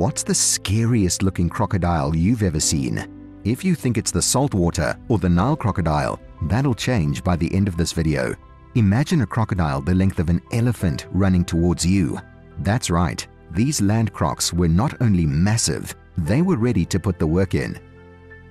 What's the scariest looking crocodile you've ever seen? If you think it's the saltwater or the Nile crocodile, that'll change by the end of this video. Imagine a crocodile the length of an elephant running towards you. That's right, these land crocs were not only massive, they were ready to put the work in.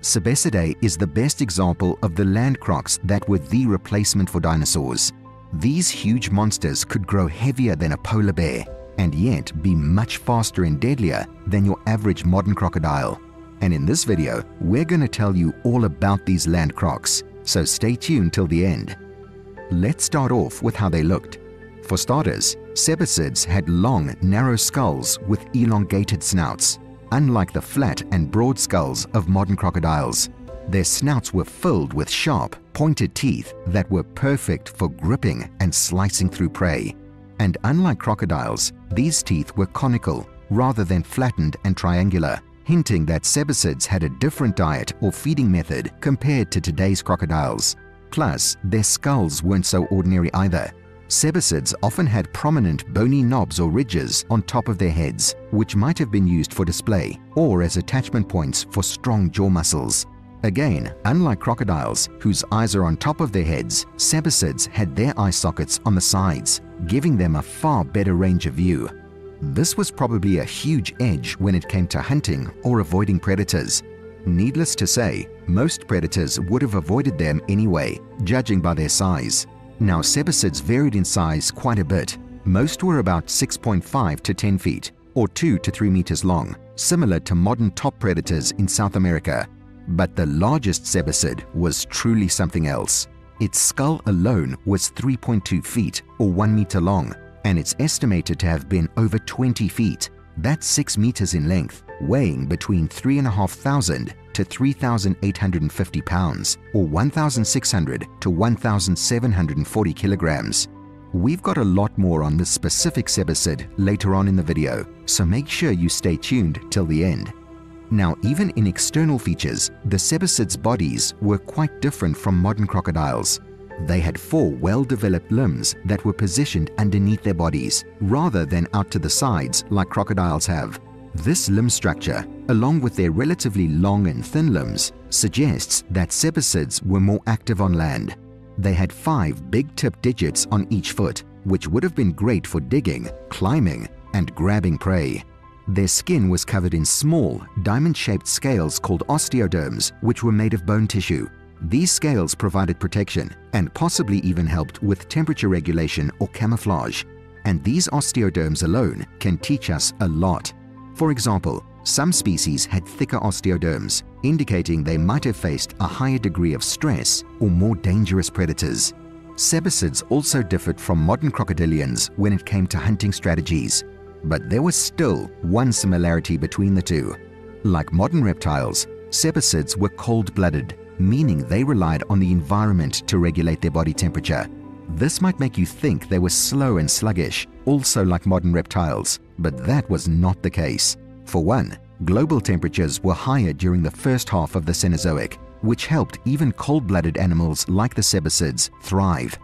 Sebecidae is the best example of the land crocs that were the replacement for dinosaurs. These huge monsters could grow heavier than a polar bear and yet be much faster and deadlier than your average modern crocodile. And in this video, we're going to tell you all about these land crocs, so stay tuned till the end. Let's start off with how they looked. For starters, sebecids had long, narrow skulls with elongated snouts, unlike the flat and broad skulls of modern crocodiles. Their snouts were filled with sharp, pointed teeth that were perfect for gripping and slicing through prey. And unlike crocodiles, these teeth were conical rather than flattened and triangular, hinting that sebecids had a different diet or feeding method compared to today's crocodiles. Plus, their skulls weren't so ordinary either. Sebecids often had prominent bony knobs or ridges on top of their heads, which might have been used for display or as attachment points for strong jaw muscles. Again, unlike crocodiles, whose eyes are on top of their heads, sebecids had their eye sockets on the sides, giving them a far better range of view. This was probably a huge edge when it came to hunting or avoiding predators. Needless to say, most predators would have avoided them anyway, judging by their size. Now, sebecids varied in size quite a bit. Most were about 6.5 to 10 feet, or 2 to 3 meters long, similar to modern top predators in South America. But the largest sebecid was truly something else. Its skull alone was 3.2 feet or 1 meter long, and it's estimated to have been over 20 feet. That's 6 meters in length, weighing between 3,500 to 3,850 pounds, or 1,600 to 1,740 kilograms. We've got a lot more on this specific sebecid later on in the video, so make sure you stay tuned till the end. Now, even in external features, the sebecids' bodies were quite different from modern crocodiles. They had 4 well-developed limbs that were positioned underneath their bodies, rather than out to the sides like crocodiles have. This limb structure, along with their relatively long and thin limbs, suggests that sebecids were more active on land. They had 5 big-tipped digits on each foot, which would have been great for digging, climbing, and grabbing prey. Their skin was covered in small, diamond-shaped scales called osteoderms, which were made of bone tissue. These scales provided protection and possibly even helped with temperature regulation or camouflage. And these osteoderms alone can teach us a lot. For example, some species had thicker osteoderms, indicating they might have faced a higher degree of stress or more dangerous predators. Sebecids also differed from modern crocodilians when it came to hunting strategies. But there was still one similarity between the two. Like modern reptiles, sebecids were cold-blooded, meaning they relied on the environment to regulate their body temperature. This might make you think they were slow and sluggish, also like modern reptiles, but that was not the case. For one, global temperatures were higher during the first half of the Cenozoic, which helped even cold-blooded animals like the sebecids thrive.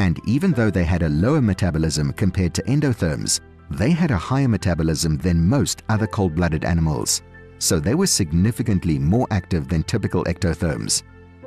And even though they had a lower metabolism compared to endotherms, they had a higher metabolism than most other cold-blooded animals, so they were significantly more active than typical ectotherms.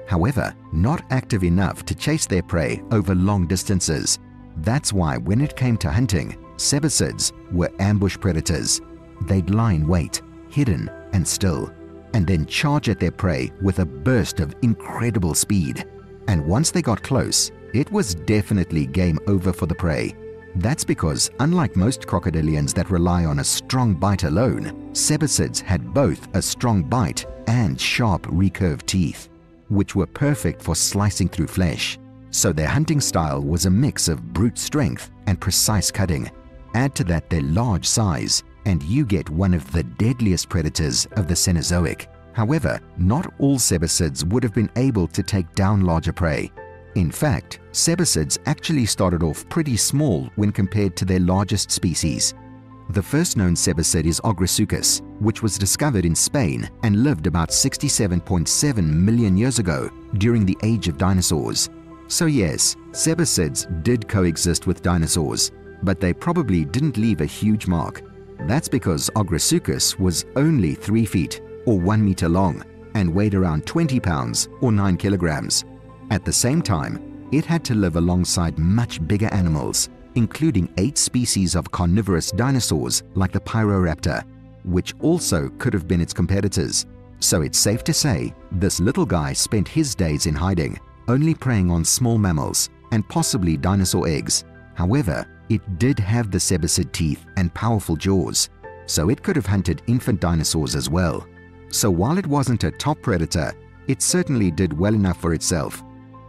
However, not active enough to chase their prey over long distances. That's why when it came to hunting, sebecids were ambush predators. They'd lie in wait, hidden and still, and then charge at their prey with a burst of incredible speed. And once they got close, it was definitely game over for the prey. That's because, unlike most crocodilians that rely on a strong bite alone, sebecids had both a strong bite and sharp recurved teeth, which were perfect for slicing through flesh. So their hunting style was a mix of brute strength and precise cutting. Add to that their large size, and you get one of the deadliest predators of the Cenozoic. However, not all sebecids would have been able to take down larger prey. In fact, sebecids actually started off pretty small when compared to their largest species. The first known sebecid is Ogresuchus, which was discovered in Spain and lived about 67.7 million years ago during the age of dinosaurs. So yes, sebecids did coexist with dinosaurs, but they probably didn't leave a huge mark. That's because Ogresuchus was only 3 feet or 1 meter long and weighed around 20 pounds or 9 kilograms. At the same time, it had to live alongside much bigger animals, including 8 species of carnivorous dinosaurs like the Pyroraptor, which also could have been its competitors. So it's safe to say this little guy spent his days in hiding, only preying on small mammals and possibly dinosaur eggs. However, it did have the sebecid teeth and powerful jaws, so it could have hunted infant dinosaurs as well. So while it wasn't a top predator, it certainly did well enough for itself.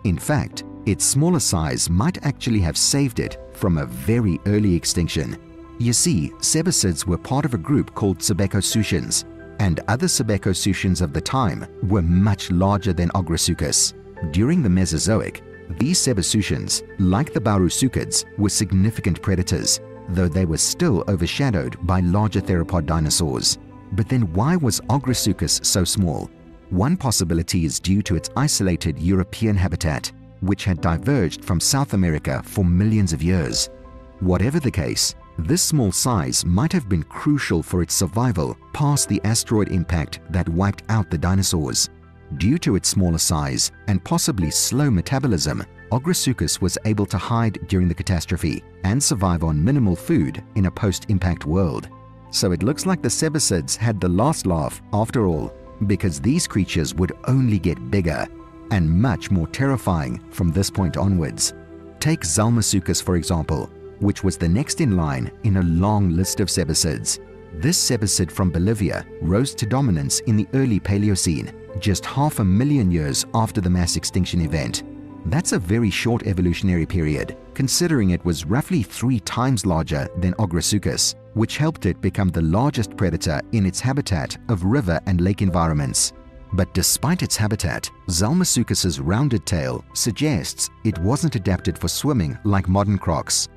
In fact, its smaller size might actually have saved it from a very early extinction. You see, sebecids were part of a group called sebecosuchians, and other sebecosuchians of the time were much larger than Ogresuchus. During the Mesozoic, these sebecosuchians, like the Baurusuchids, were significant predators, though they were still overshadowed by larger theropod dinosaurs. But then why was Ogresuchus so small? One possibility is due to its isolated European habitat, which had diverged from South America for millions of years. Whatever the case, this small size might have been crucial for its survival past the asteroid impact that wiped out the dinosaurs. Due to its smaller size and possibly slow metabolism, Ogresuchus was able to hide during the catastrophe and survive on minimal food in a post-impact world. So it looks like the sebecids had the last laugh after all, because these creatures would only get bigger and much more terrifying from this point onwards. Take Zulmasuchus for example, which was the next in line in a long list of sebecids. This sebecid from Bolivia rose to dominance in the early Paleocene, just 500,000 years after the mass extinction event. That's a very short evolutionary period, considering it was roughly 3 times larger than Ogresuchus, which helped it become the largest predator in its habitat of river and lake environments. But despite its habitat, Zulmasuchus's rounded tail suggests it wasn't adapted for swimming like modern crocs.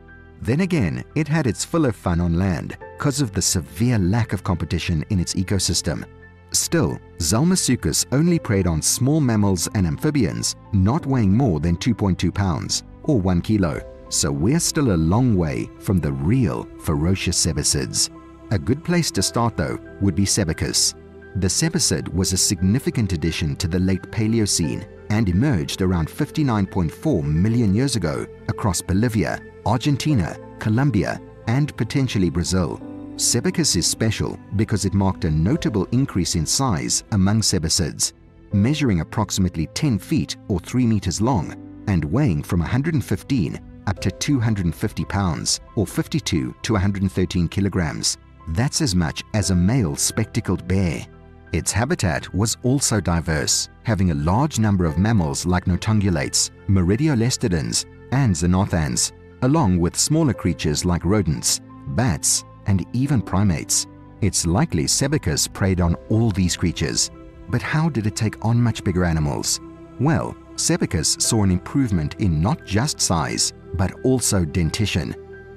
Then again, it had its fill of fun on land because of the severe lack of competition in its ecosystem. Still, Zulmasuchus only preyed on small mammals and amphibians not weighing more than 2.2 pounds or 1 kilo, so we're still a long way from the real ferocious sebecids. A good place to start though would be Sebecus. The sebecid was a significant addition to the late Paleocene and emerged around 59.4 million years ago across Bolivia, Argentina, Colombia, and potentially Brazil. Sebecus is special because it marked a notable increase in size among sebecids, measuring approximately 10 feet or 3 meters long and weighing from 115 up to 250 pounds or 52 to 113 kilograms. That's as much as a male spectacled bear. Its habitat was also diverse, having a large number of mammals like notungulates, meridiolestodonts, and xenarthans, along with smaller creatures like rodents, bats, and even primates. It's likely Sebecus preyed on all these creatures. But how did it take on much bigger animals? Well, Sebecus saw an improvement in not just size, but also dentition.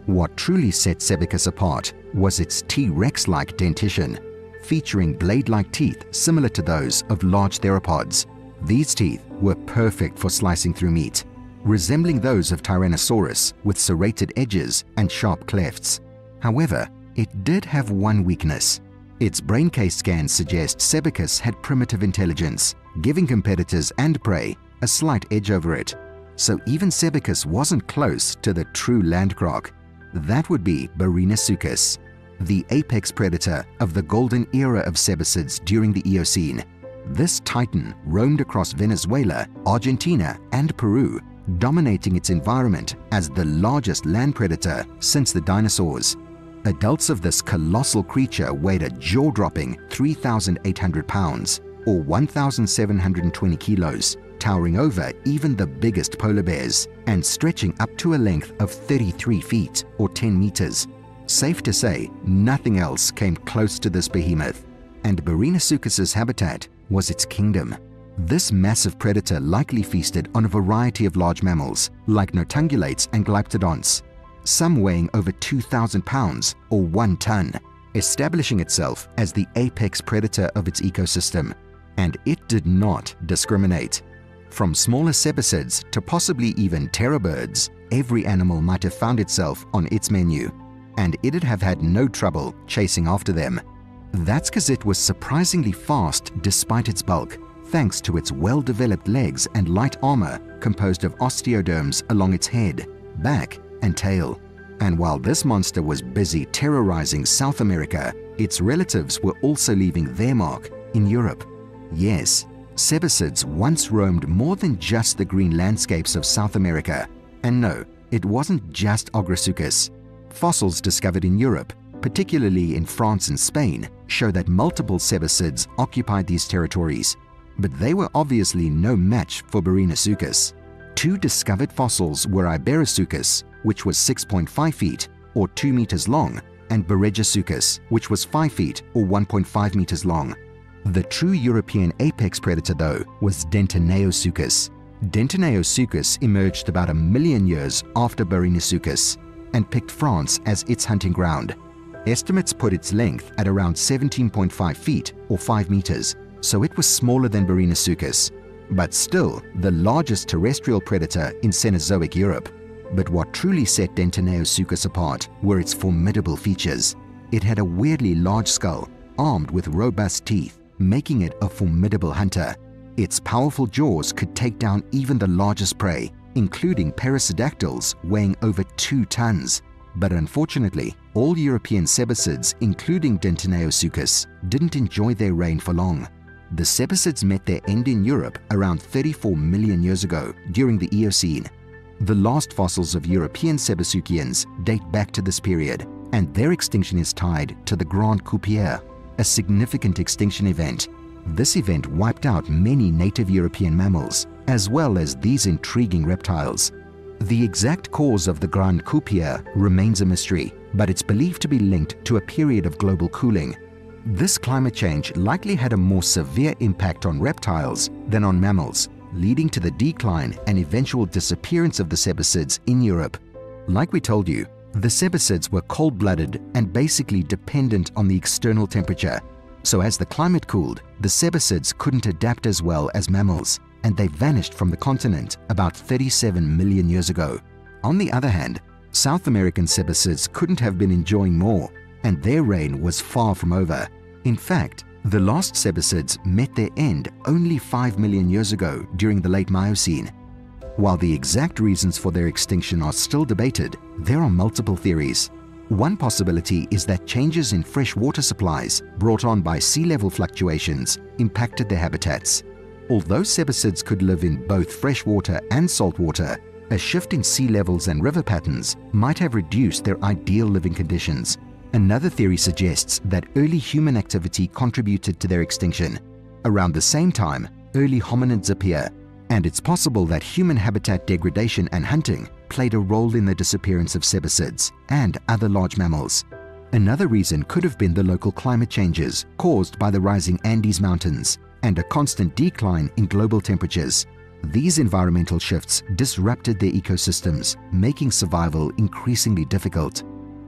What truly set Sebecus apart was its T-Rex-like dentition, featuring blade-like teeth similar to those of large theropods. These teeth were perfect for slicing through meat, resembling those of Tyrannosaurus with serrated edges and sharp clefts. However, it did have one weakness. Its brain case scans suggest Sebecus had primitive intelligence, giving competitors and prey a slight edge over it. So even Sebecus wasn't close to the true land croc. That would be Barinasuchus, the apex predator of the golden era of sebecids during the Eocene. This titan roamed across Venezuela, Argentina, and Peru, dominating its environment as the largest land predator since the dinosaurs. Adults of this colossal creature weighed a jaw-dropping 3,800 pounds, or 1,720 kilos, towering over even the biggest polar bears and stretching up to a length of 33 feet, or 10 meters. Safe to say, nothing else came close to this behemoth, and Barinasuchus's habitat was its kingdom. This massive predator likely feasted on a variety of large mammals, like notungulates and Glyptodonts, some weighing over 2,000 pounds or 1 ton, establishing itself as the apex predator of its ecosystem. And it did not discriminate. From smaller sebecids to possibly even pterobirds, every animal might have found itself on its menu. and it'd have had no trouble chasing after them. That's because it was surprisingly fast despite its bulk, thanks to its well-developed legs and light armor composed of osteoderms along its head, back, and tail. And while this monster was busy terrorizing South America, its relatives were also leaving their mark in Europe. Yes, Sebecids once roamed more than just the green landscapes of South America. And no, it wasn't just Ogresuchus. Fossils discovered in Europe, particularly in France and Spain, show that multiple Sebecids occupied these territories. But they were obviously no match for Barinasuchus. Two discovered fossils were Iberosuchus, which was 6.5 feet or 2 meters long, and Bergisuchus, which was 5 feet or 1.5 meters long. The true European apex predator, though, was Dentaneosuchus. Dentaneosuchus emerged about 1 million years after Barinasuchus and picked France as its hunting ground. Estimates put its length at around 17.5 feet or 5 meters, so it was smaller than Barinasuchus, but still the largest terrestrial predator in Cenozoic Europe. But what truly set Dentaneosuchus apart were its formidable features. It had a weirdly large skull, armed with robust teeth, making it a formidable hunter. Its powerful jaws could take down even the largest prey, including perissodactyls weighing over 2 tons. But unfortunately, all European Sebecids, including Dentaneosuchus, didn't enjoy their reign for long. The Sebecids met their end in Europe around 34 million years ago during the Eocene. The last fossils of European sebecosuchians date back to this period, and their extinction is tied to the Grande Coupure, a significant extinction event. This event wiped out many native European mammals, as well as these intriguing reptiles. The exact cause of the Grande Coupure remains a mystery, but it's believed to be linked to a period of global cooling. This climate change likely had a more severe impact on reptiles than on mammals, leading to the decline and eventual disappearance of the Sebecids in Europe. Like we told you, the Sebecids were cold-blooded and basically dependent on the external temperature. So as the climate cooled, the Sebecids couldn't adapt as well as mammals, and they vanished from the continent about 37 million years ago. On the other hand, South American Sebecids couldn't have been enjoying more, and their reign was far from over. In fact, the last Sebecids met their end only 5 million years ago during the late Miocene. While the exact reasons for their extinction are still debated, there are multiple theories. One possibility is that changes in fresh water supplies brought on by sea level fluctuations impacted their habitats. Although Sebecids could live in both freshwater and saltwater, a shift in sea levels and river patterns might have reduced their ideal living conditions. Another theory suggests that early human activity contributed to their extinction. Around the same time, early hominids appear, and it's possible that human habitat degradation and hunting played a role in the disappearance of Sebecids and other large mammals. Another reason could have been the local climate changes caused by the rising Andes Mountains and a constant decline in global temperatures. These environmental shifts disrupted their ecosystems, making survival increasingly difficult.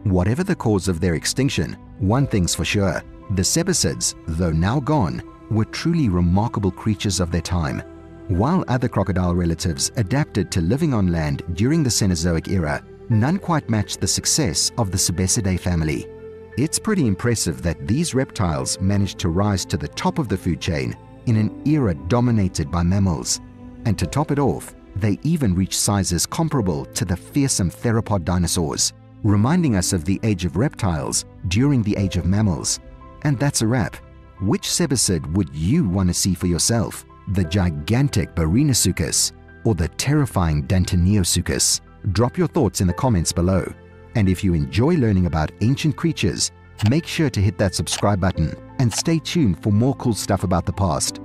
Whatever the cause of their extinction, one thing's for sure, the Sebecids, though now gone, were truly remarkable creatures of their time. While other crocodile relatives adapted to living on land during the Cenozoic era, none quite matched the success of the Sebecidae family. It's pretty impressive that these reptiles managed to rise to the top of the food chain in an era dominated by mammals. And to top it off, they even reached sizes comparable to the fearsome theropod dinosaurs, reminding us of the age of reptiles during the age of mammals. And that's a wrap. Which Sebecid would you want to see for yourself? The gigantic Barinasuchus or the terrifying Dentaneosuchus? Drop your thoughts in the comments below. And if you enjoy learning about ancient creatures, make sure to hit that subscribe button and stay tuned for more cool stuff about the past.